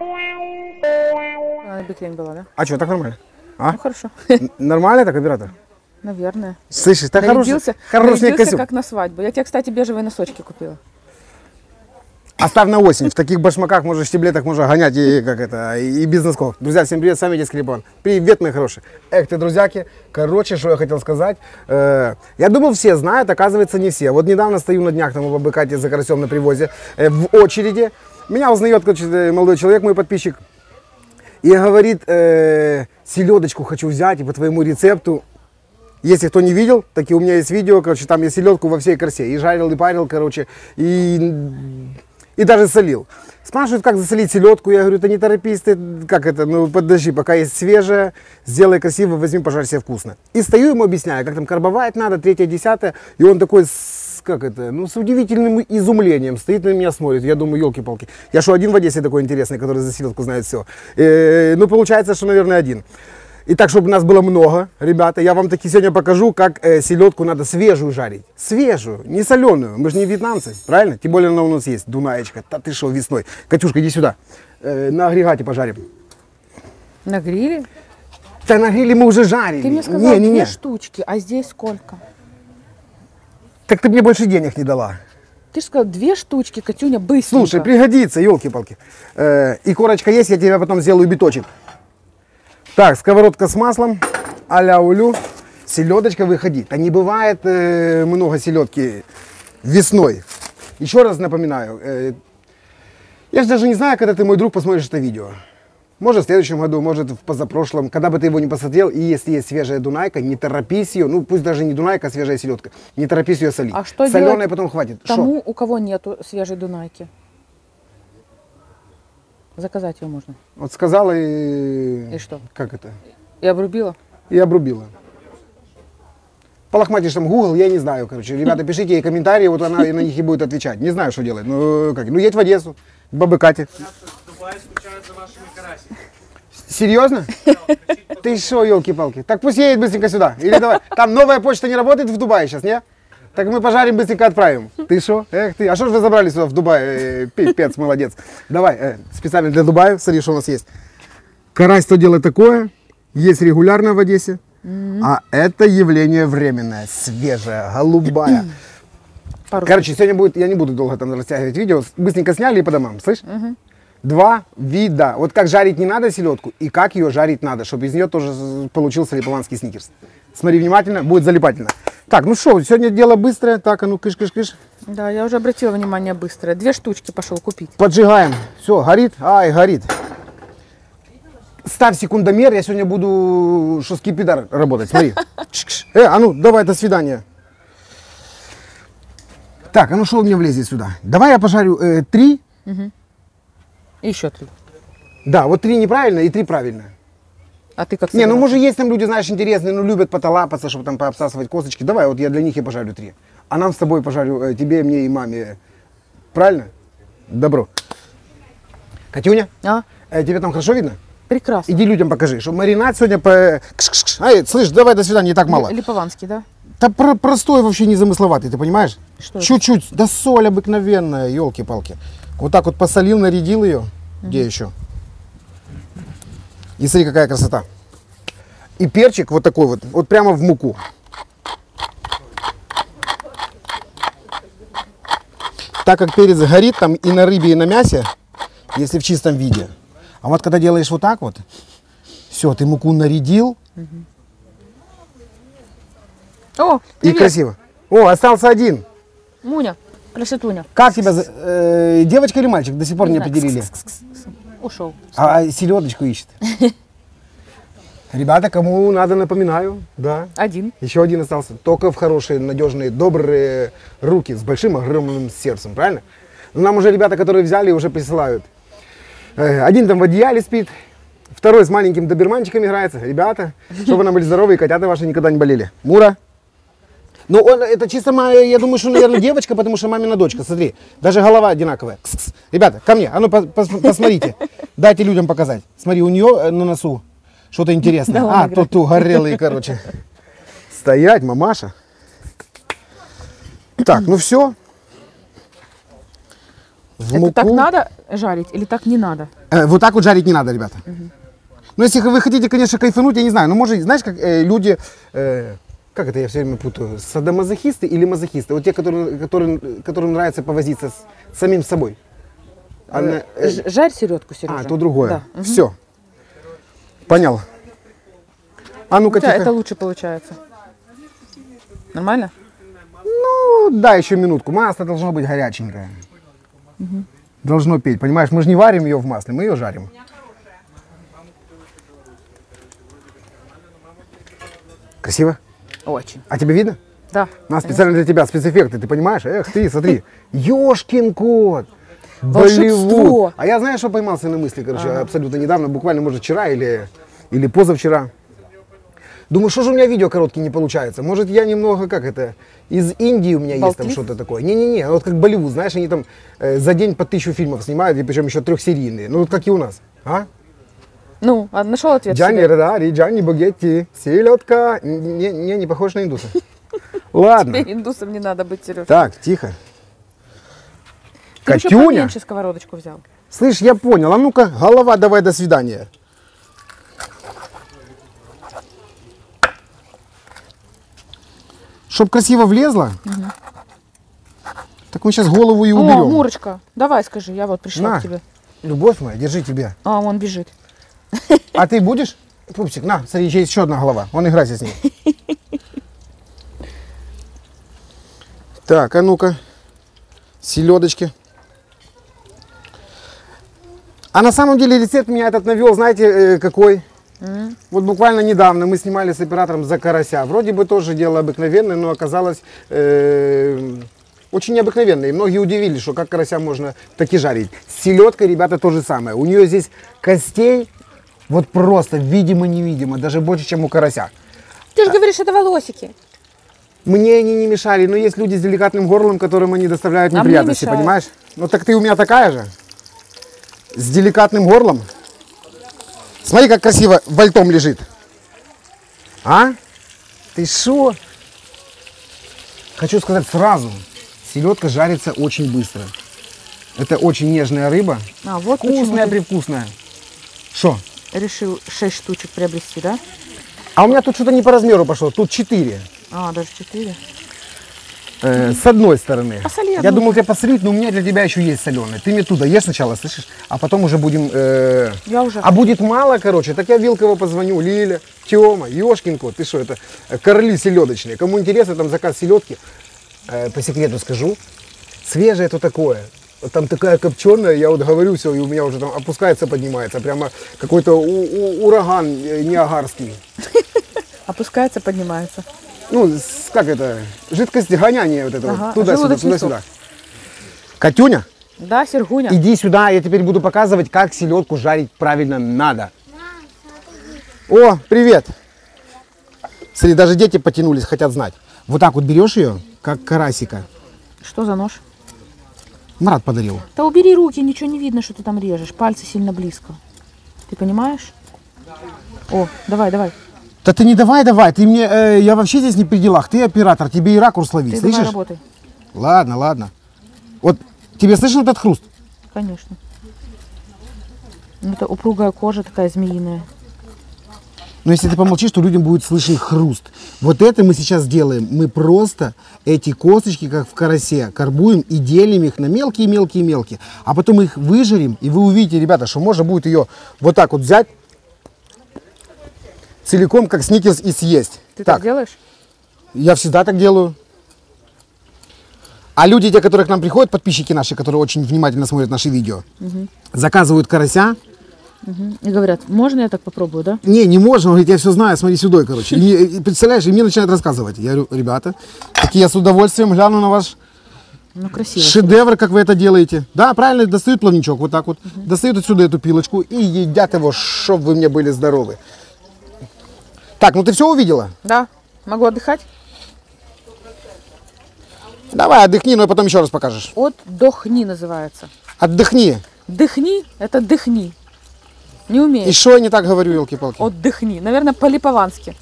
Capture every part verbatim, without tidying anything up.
А, биклин была, да? А что, так нормально? А? Ну, хорошо. Нормально так, оператор? Наверное. Слышишь, ты нарядился, хороший, нарядился костюм, как на свадьбу. Я тебе, кстати, бежевые носочки купила. Оставь на осень. В таких башмаках можно, штиблетах можно гонять и, как это, и без носков. Друзья, всем привет, с вами Дискрибан. Привет, мои хорошие. Эх ты, друзьяки. Короче, что я хотел сказать. Э, я думал, все знают, оказывается, не все. Вот недавно стою на днях там в Абыкате за карасем на привозе э, в очереди. Меня узнает, короче, молодой человек, мой подписчик. И говорит, э, селедочку хочу взять и по твоему рецепту. Если кто не видел, так и у меня есть видео, короче, там я селедку во всей красе. И жарил, и парил, короче, и... И даже солил. Спрашивают, как засолить селедку. Я говорю, ты не торопись, ты как это, ну подожди, пока есть свежая, сделай красиво, возьми, пожарь себе вкусно. И стою ему объясняю, как там карбовать надо, третье, десятое. И он такой, с, как это, ну с удивительным изумлением стоит на меня, смотрит. Я думаю, елки-палки. Я что, один в Одессе такой интересный, который за селедку знает все? Э, ну получается, что, наверное, один. И так, чтобы нас было много, ребята, я вам таки сегодня покажу, как э, селедку надо свежую жарить. Свежую, не соленую. Мы же не вьетнамцы, правильно? Тем более она у нас есть, дунаечка. Да ты шо, весной. Катюшка, иди сюда. Э, на агрегате пожарим. На гриле? Да на гриле мы уже жарили. Ты мне сказал, не, не, не. две штучки, а здесь сколько? Так ты мне больше денег не дала. Ты же сказал, две штучки, Катюня, быстренько. Слушай, пригодится, елки-палки. Э, и корочка есть, я тебе потом сделаю биточек. Так, сковородка с маслом, а-ля улю, селедочка выходит. А не бывает э, много селедки весной. Еще раз напоминаю, э, я же даже не знаю, когда ты, мой друг, посмотришь это видео. Может в следующем году, может в позапрошлом, когда бы ты его не посмотрел. И если есть свежая дунайка, не торопись ее, ну пусть даже не дунайка, а свежая селедка, не торопись ее солить. А что соленая потом хватит. Тому, шо? У кого нету свежей дунайки? Заказать ее можно. Вот сказала и... И что? Как это? И обрубила? И обрубила. Полохматишь там Google, я не знаю, короче. Ребята, пишите ей комментарии, вот она на них и будет отвечать. Не знаю, что делать. Ну, как? Ну, едь в Одессу, к бабе Кате. Серьезно? Ты что, елки-палки? Так пусть едет быстренько сюда. Или давай. Там новая почта не работает в Дубае сейчас, не? Так мы пожарим, быстренько отправим. Ты шо? Эх ты. А что ж вы забрали сюда в Дубай? Пипец, молодец. Давай, э, специально для Дубая. Смотри, что у нас есть. Карась то дело такое. Есть регулярно в Одессе. Mm-hmm. А это явление временное. Свежее, голубая. Короче, сегодня будет, я не буду долго там растягивать видео. Быстренько сняли и по домам, слышь? Mm-hmm. Два вида. Вот как жарить не надо селедку и как ее жарить надо, чтобы из нее тоже получился липованский сникерс. Смотри внимательно, будет залипательно. Так, ну что, сегодня дело быстрое. Так, а ну кыш-кыш-кыш. Да, я уже обратила внимание, быстрое. Две штучки пошел купить. Поджигаем. Все, горит. Ай, горит. Ставь секундомер, я сегодня буду шоскипидар работать. Смотри. Э, а ну, давай, до свидания. Так, а ну что у меня влезет сюда? Давай я пожарю э, три. Угу. И еще три. Да, вот три неправильно и три правильно. А ты как? Не, ну может есть там люди, знаешь, интересные, ну любят потолапаться, чтобы там пообсасывать косточки. Давай, вот я для них и пожарю три. А нам с тобой пожарю, тебе, мне и маме. Правильно? Добро. Катюня, а? э, тебе там хорошо видно? Прекрасно. Иди людям покажи, что маринад сегодня по... Кш-кш-кш. Ай, слышь, давай до свидания, не так мало. Липованский, да? Да про простой вообще незамысловатый, ты понимаешь? Чуть-чуть, да соль обыкновенная, елки-палки. Вот так вот посолил, нарядил ее. Mm-hmm. Где еще? И смотри, какая красота. И перчик вот такой вот, вот прямо в муку. Так как перец горит там и на рыбе, и на мясе, если в чистом виде. А вот когда делаешь вот так вот, все, ты муку нарядил. Mm-hmm. О, и красиво. О, остался один. Муня, красотуня. Как тебя, э, девочка или мальчик, до сих пор не, не определили? Ушел. А селедочку ищет. Ребята, кому надо, напоминаю, да. Один. Еще один остался. Только в хорошие, надежные, добрые руки с большим, огромным сердцем, правильно? Нам уже ребята, которые взяли, уже присылают. Один там в одеяле спит, второй с маленьким доберманчиком играется. Ребята, чтобы нам были здоровы и котята ваши никогда не болели. Мура. Ну, он, это чисто, я думаю, что, наверное, девочка, потому что мамина дочка. Смотри, даже голова одинаковая. Кс-кс. Ребята, ко мне, а ну, пос посмотрите. Дайте людям показать. Смотри, у нее на носу что-то интересное. Да, а, тут угорелые, короче. Стоять, мамаша. Так, ну все. в муку. Это так надо жарить или так не надо? Э, вот так вот жарить не надо, ребята. Угу. Ну, если вы хотите, конечно, кайфануть, я не знаю, но, может, знаешь, как э, люди... Э, Как это я все время путаю? Садомазохисты или мазохисты? Вот те, которые, которые, которым нравится повозиться с самим собой. Она... Жарь середку, Сережа. А, то другое. Да. Угу. Все. Понял. А ну-ка, тихо. Это лучше получается. Нормально? Ну, да, еще минутку. Масло должно быть горяченькое. Угу. Должно петь. Понимаешь, мы же не варим ее в масле, мы ее жарим. Красиво? Очень. А тебе видно? Да. На специально для тебя спецэффекты, ты понимаешь? Эх ты, смотри, ёшкин кот, Болливуд. А я, знаешь, что поймался на мысли, короче, а-а-а. Абсолютно недавно, буквально, может, вчера или, или позавчера. Думаю, что же у меня видео короткие не получается? Может, я немного, как это, из Индии у меня Болтлив? Есть там что-то такое? Не-не-не, вот как Болливуд, знаешь, они там э, за день по тысячу фильмов снимают, и причем еще трехсерийные. Ну, вот как и у нас, а? Ну, а нашел ответ. Джани Рари, Джани Бугетти, селедка. Не, не, не похож на индуса. Ладно. Теперь индусом не надо быть, Сереж. Так, тихо. Ты еще поменьше сковородочку взял. Слышь, я понял. А ну-ка, голова, давай, до свидания. Чтоб красиво влезло. Угу. Так мы сейчас голову и уберем. О, Мурочка, давай скажи, я вот пришла на, к тебе. Любовь моя, держи тебя. А, он бежит. А ты будешь? Пупсик, на, смотри, есть еще одна голова. Вон, играйся с ней. Так, а ну-ка. Селедочки. А на самом деле рецепт меня этот навел, знаете, какой? Mm-hmm. Вот буквально недавно мы снимали с оператором за карася. Вроде бы тоже дело обыкновенное, но оказалось э, очень необыкновенное. И многие удивились, что как карася можно так и жарить. С селедкой, ребята, то же самое. У нее здесь костей... Вот просто, видимо-невидимо, даже больше, чем у карася. Ты же говоришь, это волосики. Мне они не мешали, но есть люди с деликатным горлом, которым они доставляют неприятности, а понимаешь? Ну так ты у меня такая же, с деликатным горлом. Смотри, как красиво вальтом лежит. А? Ты шо? Хочу сказать сразу, селедка жарится очень быстро. Это очень нежная рыба, а, вот вкусная-привкусная. Шо? Решил шесть штучек приобрести, да? А у меня тут что-то не по размеру пошло, тут четыре. А, даже четыре? Э, с одной стороны. А соль я одну. Думал тебя посолить, но у меня для тебя еще есть соленый. Ты мне туда ешь сначала, слышишь? А потом уже будем... Э... Я уже. А будет мало, короче, так я Вилково позвоню, Лиля, Тёма, ёшкин кот, ты что, это корли селедочные. Кому интересно, там заказ селедки, э, по секрету скажу, свежее то такое. Там такая копченая, я вот говорю все, и у меня уже там опускается, поднимается. Прямо какой-то ураган ниагарский. Опускается, поднимается. Ну, как это, жидкость гоняние вот это, ага, вот, туда-сюда, туда-сюда. Катюня? Да, Сергуня. Иди сюда, я теперь буду показывать, как селедку жарить правильно надо. О, привет. Смотри, даже дети потянулись, хотят знать. Вот так вот берешь ее, как карасика. Что за нож? Марат подарил. Да убери руки, ничего не видно, что ты там режешь. Пальцы сильно близко. Ты понимаешь? О, давай, давай. Да ты не давай, давай. Ты мне, э, я вообще здесь не при делах. Ты оператор, тебе и ракурс ловить. Ты слышишь? Работай. Ладно, ладно. Вот тебе слышен этот хруст? Конечно. Это упругая кожа такая змеиная. Но если ты помолчишь, то людям будет слышен хруст. Вот это мы сейчас делаем. Мы просто эти косточки, как в карасе, карбуем и делим их на мелкие-мелкие-мелкие. А потом их выжарим, и вы увидите, ребята, что можно будет ее вот так вот взять, целиком, как сникерс, и съесть. Ты так, так делаешь? Я всегда так делаю. А люди, те, которые к нам приходят, подписчики наши, которые очень внимательно смотрят наши видео, угу. заказывают карася. Угу. И говорят, можно я так попробую, да? Не, не можно, он говорит, я все знаю, смотри сюда, короче. И, и, представляешь, и мне начинают рассказывать. Я говорю, ребята, так я с удовольствием гляну на ваш ну, красиво, шедевр, как вы это делаете. Да, правильно, достают плавничок вот так вот, угу. достают отсюда эту пилочку и едят его, чтоб вы мне были здоровы. Так, ну ты все увидела? Да, могу отдыхать. Давай, отдохни, но ну, потом еще раз покажешь. Отдохни называется. Отдохни. Дыхни, это дыхни. Не умею. И что я не так говорю, елки-палки? Отдыхни. Наверное, по-липовански.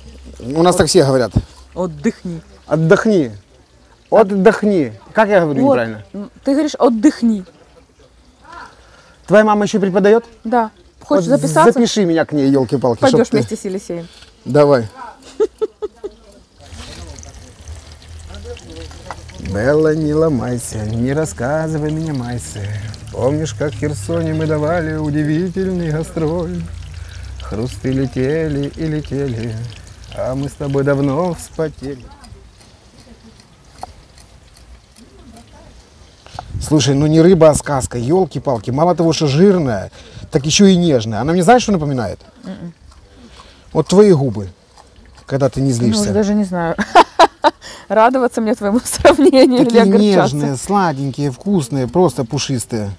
У нас От... так все говорят. Отдыхни. Отдохни. Отдохни. Как я говорю вот. Неправильно? Ты говоришь отдыхни. Твоя мама еще преподает? Да. Хочешь вот записаться? Запиши меня к ней, елки-палки. Пойдешь вместе ты... с Елисеем. Давай. Белла, не ломайся, не рассказывай меня, майся. Помнишь, как в Херсоне мы давали удивительный гастроль? Хрусты летели и летели, а мы с тобой давно вспотели. Слушай, ну не рыба, а сказка, елки-палки. Мало того, что жирная, так еще и нежная. Она мне знаешь, что напоминает? Mm-mm. Вот твои губы, когда ты не злишься. Ну, даже не знаю. Радоваться мне твоему сравнению или огорчаться. Такие нежные, сладенькие, вкусные, просто пушистые.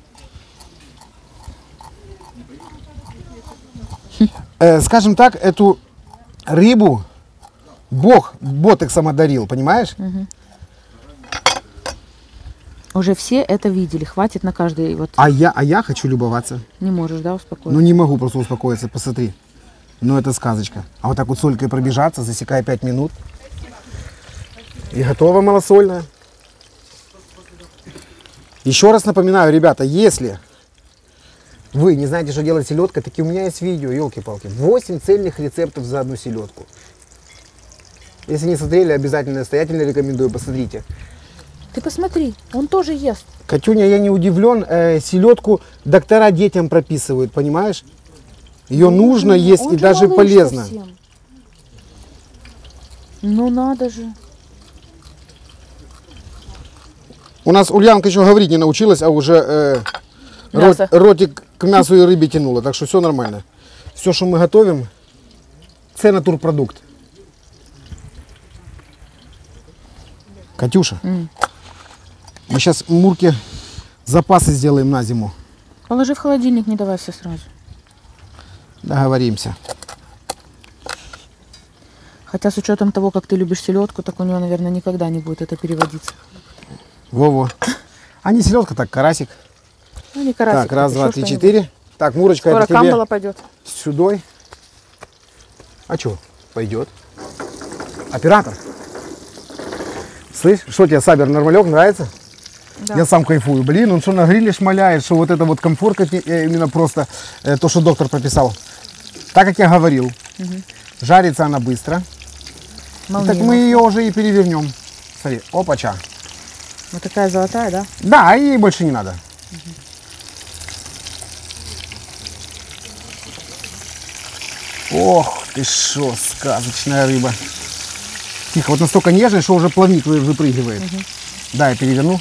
Э, скажем так, эту рыбу Бог ботексом одарил, понимаешь? Угу. Уже все это видели, хватит на каждый. Вот. А, я, а я хочу любоваться. Не можешь, да, успокоиться? Ну не могу просто успокоиться, посмотри. Ну это сказочка. А вот так вот солькой пробежаться, засекай пять минут. И готова малосольная. Еще раз напоминаю, ребята, если вы не знаете, что делать селедкой, таки у меня есть видео, елки-палки. восемь цельных рецептов за одну селедку. Если не смотрели, обязательно, настоятельно рекомендую, посмотрите. Ты посмотри, он тоже ест. Катюня, я не удивлен, э, селедку доктора детям прописывают, понимаешь? Ее ну, нужно ну, есть и даже полезно. Совсем. Ну надо же. У нас Ульянка еще говорить не научилась, а уже э, рот, ротик к мясу и рыбе тянула. Так что все нормально. Все, что мы готовим, это натурпродукт. Катюша, mm. мы сейчас Мурке запасы сделаем на зиму. Положи в холодильник, не давай все сразу. Договоримся. Хотя с учетом того, как ты любишь селедку, так у нее, наверное, никогда не будет это переводиться. Во-во. А не селедка, так карасик. Ну, не карасик. Так, раз, два, три, четыре. Так, Мурочка, скоро это тебе камбала пойдет. Сюдой. А что? Пойдет. Оператор. Слышь, что тебе, сабер, нормалек, нравится? Да. Я сам кайфую. Блин, он что на гриле шмаляет, что вот это вот комфорт, именно просто то, что доктор прописал. Так, как я говорил, угу. жарится она быстро. Молния. Так мы ее уже и перевернем. Смотри, опача. Вот такая золотая, да? Да, ей больше не надо. Угу. Ох ты шо, сказочная рыба. Тихо, вот настолько нежная, что уже плавник выпрыгивает. Угу. Да, я переверну.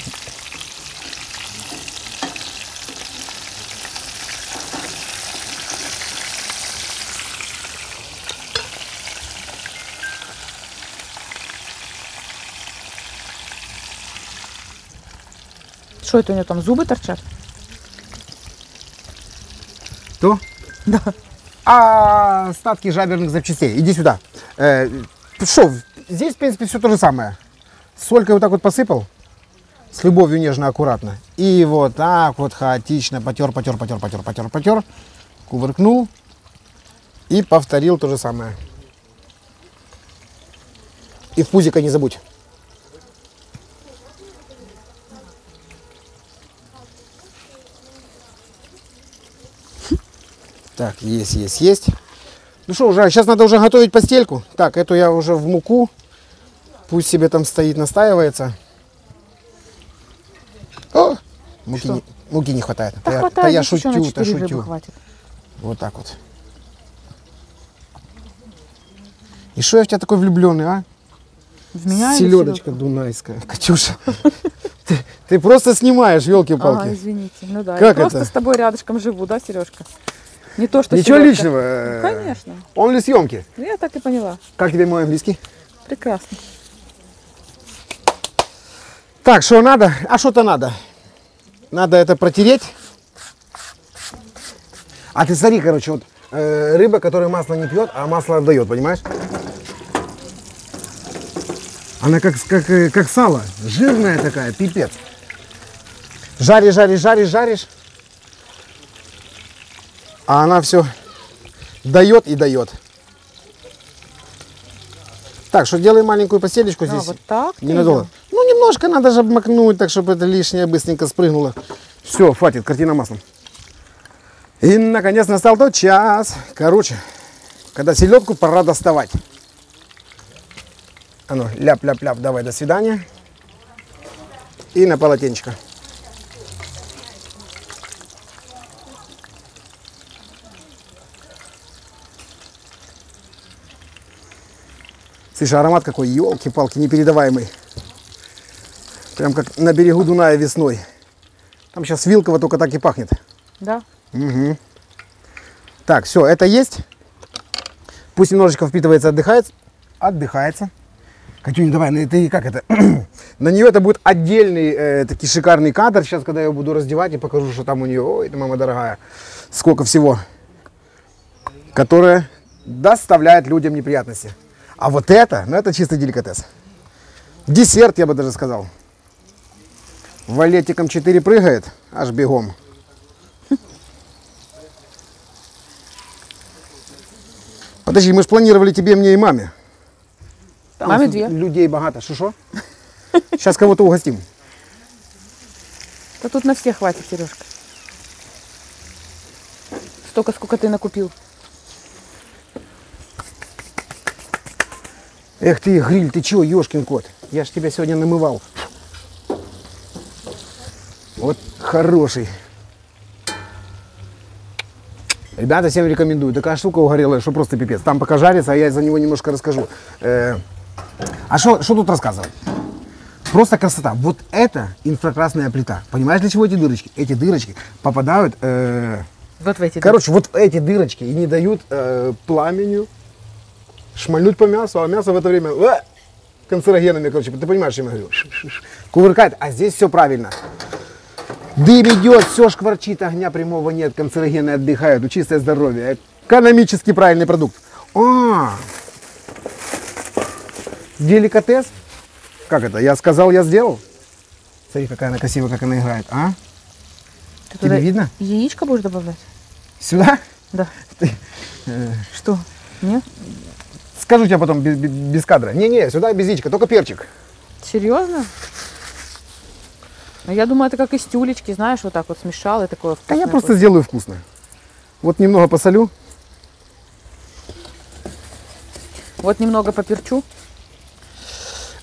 Что это у нее там, зубы торчат? Что? Да. А остатки жаберных запчастей. Иди сюда. Э, что, здесь, в принципе, все то же самое. Солькой вот так вот посыпал. С любовью нежно, аккуратно. И вот так вот хаотично потер, потер, потер, потер, потер, потер. Кувыркнул. И повторил то же самое. И в пузико не забудь. Так, есть, есть, есть. Ну что, уже, сейчас надо уже готовить постельку. Так, эту я уже в муку. Пусть себе там стоит, настаивается. О, муки, не, муки не хватает. Да, та, хватает, та я шутю, та шутю. Вот так вот. И что я в тебя такой влюбленный, а? В меня селедочка дунайская, Катюша. Ты, ты просто снимаешь, елки-палки. А, извините. Ну да, как я просто это? С тобой рядышком живу, да, Сережка? Не то, что ничего селедка. Личного. Ну, конечно. Он для съемки. Я так и поняла. Как тебе мой английский? Прекрасно. Так, что надо? А что-то надо. Надо это протереть. А ты смотри, короче, вот э, рыба, которая масло не пьет, а масло отдает, понимаешь? Она как, как, как сало. Жирная такая, пипец. Жаришь, жаришь, жаришь, жаришь. А она все дает и дает. Так, что делаем маленькую постелечку а, здесь. Вот так? Ненадолго. Ну, немножко надо же обмакнуть, так, чтобы это лишнее быстренько спрыгнуло. Все, хватит, картина маслом. И наконец настал тот час, короче, когда селедку пора доставать. А ну, ляп-ляп-ляп, давай, до свидания. И на полотенечко. Слышь, аромат какой, елки-палки, непередаваемый. Прям как на берегу Дуная весной. Там сейчас Вилково только так и пахнет. Да. Угу. Так, все, это есть. Пусть немножечко впитывается, отдыхает. Отдыхается. Катюнь, давай, ну ты как это? На нее это будет отдельный э, такой шикарный кадр. Сейчас, когда я ее буду раздевать, и покажу, что там у нее. Ой, это мама дорогая. Сколько всего. Которое доставляет людям неприятности. А вот это, ну это чистый деликатес. Десерт, я бы даже сказал. Валетиком четыре прыгает, аж бегом. Подожди, мы же планировали тебе, мне и маме. Там маме две. Людей богато. Шо-шо? Сейчас кого-то угостим. Да тут на всех хватит, Сережка. Столько, сколько ты накупил. Эх ты, гриль, ты чего, ёшкин кот? Я ж тебя сегодня намывал. Вот хороший. Ребята, всем рекомендую. Такая штука угорелая, что просто пипец. Там пока жарится, а я за него немножко расскажу. Э-э- а что тут рассказывать? Просто красота. Вот это инфракрасная плита. Понимаешь, для чего эти дырочки? Эти дырочки попадают... Э-э- вот в эти короче, дырочки. Вот эти дырочки и не дают э-э- пламеню шмальнуть по мясу, а мясо в это время э, канцерогенами, короче, ты понимаешь, что я говорю, кувыркает, а здесь все правильно. Дым идет, все шкварчит, огня прямого нет, канцерогены отдыхают, у чистое здоровье, экономически правильный продукт. А, деликатес, как это, я сказал, я сделал. Смотри, какая она красивая, как она играет, а? Ты тебе видно? Яичко будешь добавлять? Сюда? Да. Ты, э, что? Нет? Скажу тебе потом без, без кадра. Не-не, сюда без яичка, только перчик. Серьезно? Я думаю, это как из тюлечки, знаешь, вот так вот смешал и такое вкусное. Да я просто сделаю вкусно. Вот немного посолю. Вот немного поперчу.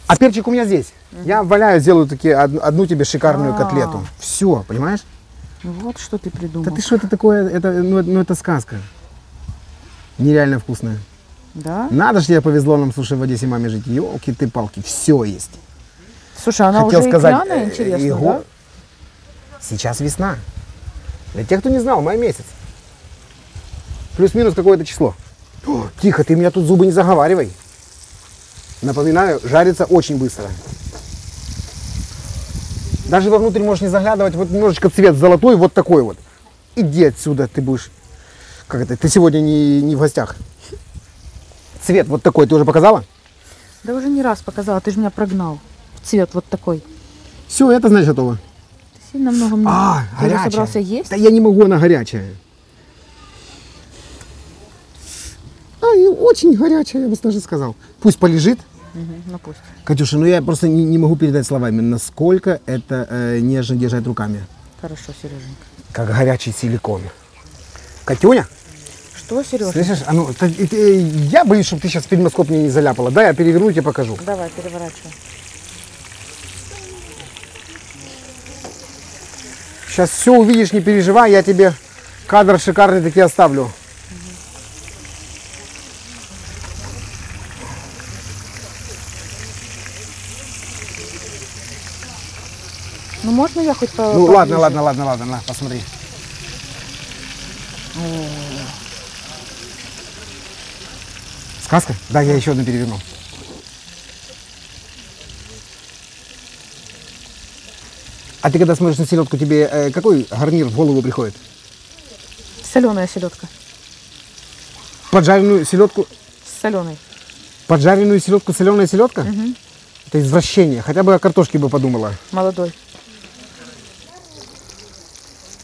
А перчик у меня здесь. Угу. Я валяю, сделаю такие, одну тебе шикарную а -а -а. котлету. Все, понимаешь? Вот что ты придумал. Да ты что это такое, это, ну, ну это сказка. Нереально вкусная. Да? Надо же, тебе повезло нам, слушай, в Одессе маме жить. Елки ты палки, все есть. Слушай, она хотел уже сказать, икляная, интересно, его... да? Сейчас весна. Для тех, кто не знал, май месяц. Плюс-минус какое-то число. О, тихо, ты меня тут зубы не заговаривай. Напоминаю, жарится очень быстро. Даже вовнутрь можешь не заглядывать. Вот немножечко цвет золотой, вот такой вот. Иди отсюда, ты будешь... Как это? Ты сегодня не, не в гостях. Цвет вот такой, ты уже показала? Да уже не раз показала, ты же меня прогнал. Цвет вот такой. Все, это значит готово. Ты сильно много мне... А, горячая. Собрался есть? Да я не могу, она горячая. А, и очень горячая, я бы даже сказал. Пусть полежит. Угу, ну пусть. Катюша, ну я просто не, не могу передать словами, насколько это э, нежно держать руками. Хорошо, Сереженька. Как горячий силикон. Катюня? Что, Сережа? Слышишь, а ну, ты, ты, я боюсь, чтобы ты сейчас фильмоскоп мне не заляпала. Да, я переверну и тебе покажу. Давай, переворачивай. Сейчас все увидишь, не переживай, я тебе кадр шикарный таки оставлю. Угу. Ну, можно я хоть по... Ну, ладно, ладно, ладно, ладно, на, посмотри. Сказка? Да, я еще одну переверну. А ты когда смотришь на селедку, тебе э, какой гарнир в голову приходит? Соленая селедка. Поджаренную селедку? С соленой. Поджаренную селедку, соленая селедка? Угу. Это извращение. Хотя бы о картошке бы подумала. Молодой.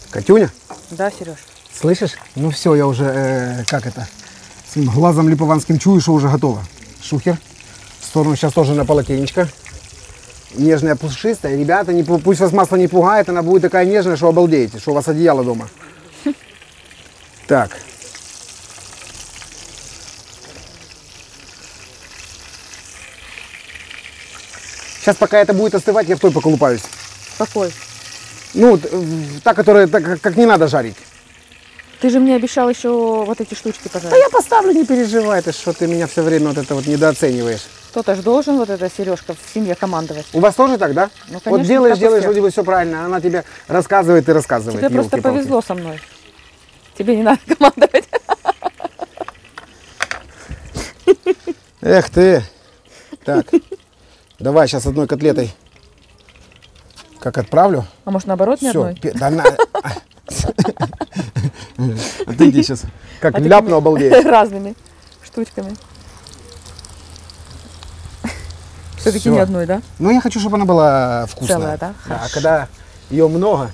Катюня? Да, Сереж. Слышишь? Ну все, я уже, э, как это... Своим глазом липованским чую, что уже готово. Шухер. В сторону сейчас тоже на полотенечко. Нежная, пушистая. Ребята, не, пусть вас масло не пугает, она будет такая нежная, что обалдеете, что у вас одеяло дома. Так. Сейчас, пока это будет остывать, я в той поколупаюсь. Какой? Ну, та, которая так, как не надо жарить. Ты же мне обещал еще вот эти штучки пожарить. Да я поставлю, не переживай, ты что, ты меня все время вот это вот недооцениваешь. Кто-то же должен вот эта сережка в семье командовать. У вас тоже так, да? Ну, конечно, вот делаешь, делаешь, вроде бы все правильно, она тебе рассказывает и рассказывает. Тебе просто повезло со мной. Тебе не надо командовать. Эх ты. Так. Давай сейчас одной котлетой. Как отправлю? А может наоборот не одной? А ты иди сейчас. Как ляпну, обалдеешь. Разными штучками. Все-таки не одной, да? Ну я хочу, чтобы она была вкусная. Целая, да? А когда ее много,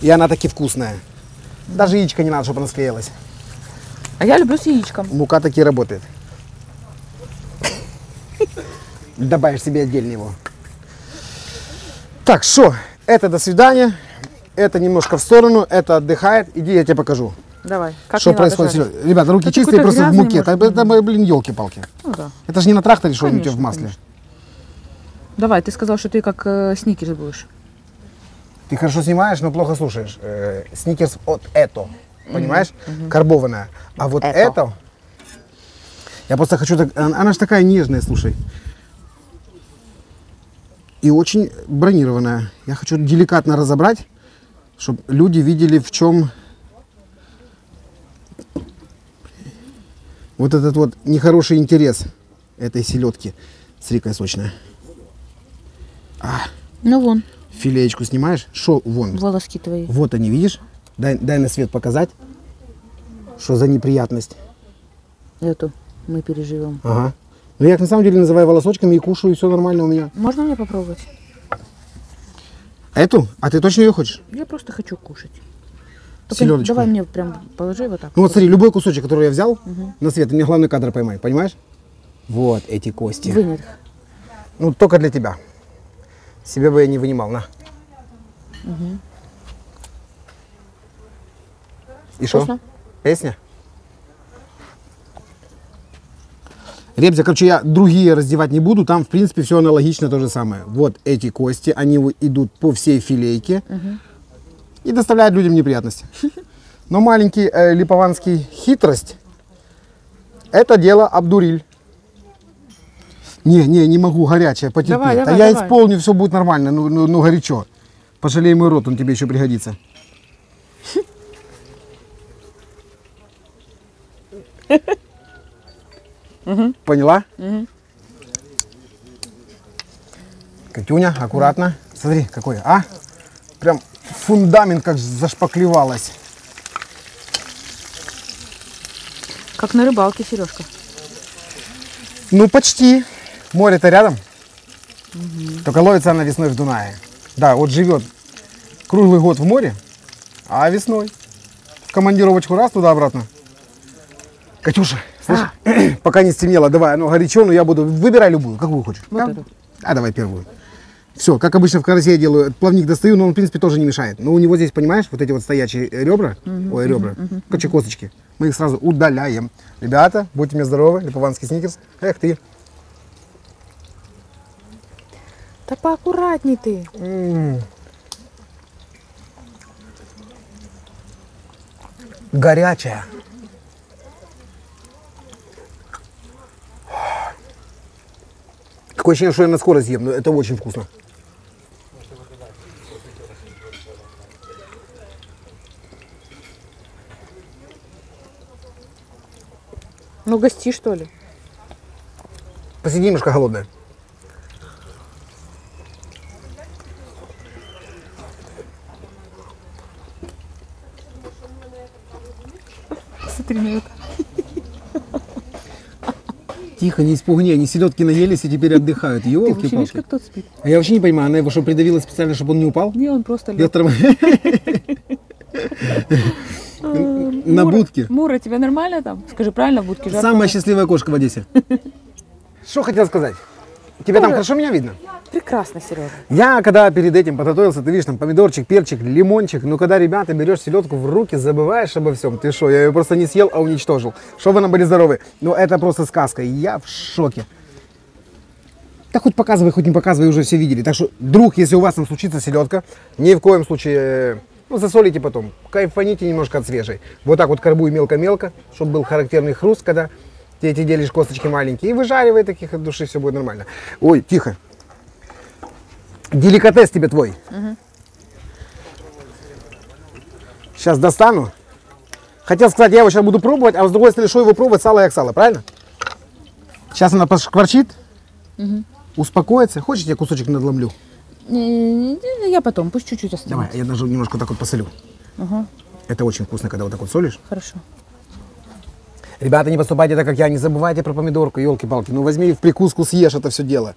и она таки вкусная. Даже яичко не надо, чтобы она склеилась. А я люблю с яичком. Мука таки работает. Добавишь себе отдельно его. Так, что? Это до свидания. Это немножко в сторону. Это отдыхает. Иди, я тебе покажу. Давай. Как что происходит? Ребята, руки это чистые, просто в муке. Это, это, блин, елки-палки. Ну, да. Это же не на тракторе, что у тебя в масле. Конечно. Давай, ты сказал, что ты как э, сникерс будешь. Ты хорошо снимаешь, но плохо слушаешь. Э, сникерс от это. Понимаешь? Mm-hmm. Карбованная. А вот это. это... Я просто хочу... Так... Она же такая нежная, слушай. И очень бронированная. Я хочу деликатно разобрать, чтобы люди видели, в чем вот этот вот нехороший интерес этой селедки с рикой сочной. А. Ну вон. Филеечку снимаешь? Шо вон? Волоски твои. Вот они, видишь? Дай, дай на свет показать, что за неприятность. Эту мы переживем. Ага. Но я их на самом деле называю волосочками и кушаю, и все нормально у меня. Можно мне попробовать? Эту? А ты точно ее хочешь? Я просто хочу кушать. Только давай мне прям положи вот так. Ну вот смотри, любой кусочек, который я взял, угу, на свет, и мне главный кадр поймай, понимаешь? Вот эти кости. Вынь их. Ну только для тебя. Себе бы я не вынимал, на. Угу. И что? Песня? Ребзя, короче, я другие раздевать не буду, там, в принципе, все аналогично, то же самое. Вот эти кости, они идут по всей филейке, угу, и доставляют людям неприятности. Но маленький э, липованский хитрость, это дело обдуриль. Не, не, не могу, горячая, потерпеть. Давай, давай, а я давай. Исполню, все будет нормально, ну, ну, ну горячо. Пожалей мой рот, он тебе еще пригодится. Угу. Поняла? Угу. Катюня, аккуратно. Смотри, какой, а? Прям фундамент как зашпаклевалась. Как на рыбалке, Сережка. Ну, почти. Море-то рядом. Угу. Только ловится она весной в Дунае. Да, вот живет круглый год в море, а весной в командировочку раз туда-обратно. Катюша. Слышишь? А. Пока не стемнело, давай, оно горячо, но я буду, выбирай любую, какую хочешь. Вот да? А давай первую. Все, как обычно в карасе я делаю, плавник достаю, но он, в принципе, тоже не мешает. Но у него здесь, понимаешь, вот эти вот стоячие ребра, угу, ой, ребра, угу, короче, косточки, мы их сразу удаляем. Ребята, будьте мне здоровы, липованский сникерс, эх ты. Да поаккуратней ты. М-м. Горячая. Такое ощущение, что я на скорость ем, но это очень вкусно. Ну, гости, что ли? Посиди, немножко голодная. Смотри на это. Тихо, не испугни, они селедки наелись и теперь отдыхают. Елки-палки. Ты вообще видишь, как тот спит? А я вообще не понимаю, она его что, придавила специально, чтобы он не упал? Не, он просто лег. На будке. Мура, тебе нормально там? Скажи, правильно в будке? Самая счастливая кошка в Одессе. Что хотел сказать? Тебе там хорошо меня видно? Прекрасно, Серега. Я когда перед этим подготовился, ты видишь, там помидорчик, перчик, лимончик. Но когда, ребята, берешь селедку в руки, забываешь обо всем. Ты шо, я ее просто не съел, а уничтожил. Шо вы нам были здоровы. Ну это просто сказка. Я в шоке. Да хоть показывай, хоть не показывай, уже все видели. Так что, друг, если у вас там случится селедка, ни в коем случае, ну, засолите потом, кайфаните немножко от свежей. Вот так вот карбуй мелко-мелко, чтобы был характерный хруст, когда ты эти делишь косточки маленькие. И выжаривай таких от души, все будет нормально. Ой, тихо. Деликатес тебе твой. Угу. Сейчас достану. Хотел сказать, я его сейчас буду пробовать, а с другой стороны, что его пробовать, сало и оксало, правильно? Сейчас она пошкварчит. Угу. Успокоиться. Хочешь, я кусочек надломлю? Я потом, пусть чуть-чуть останется. Давай, я даже немножко вот так вот посолю. Угу. Это очень вкусно, когда вот так вот солишь. Хорошо. Ребята, не поступайте так, как я, не забывайте про помидорку, елки-палки. Ну возьми в прикуску, съешь это все дело.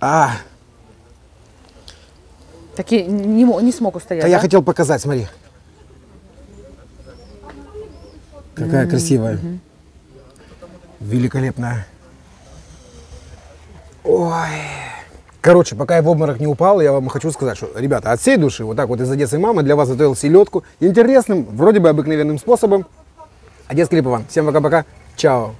А. Так я не, не смог устоять. Да, да я хотел показать, смотри. Какая м-м-м. красивая. Угу. Великолепная. Ой. Короче, пока я в обморок не упал, я вам хочу сказать, что, ребята, от всей души, вот так вот из Одессы мамы для вас готовил селедку интересным, вроде бы обыкновенным способом. Одесский Липован. Всем пока-пока. Чао.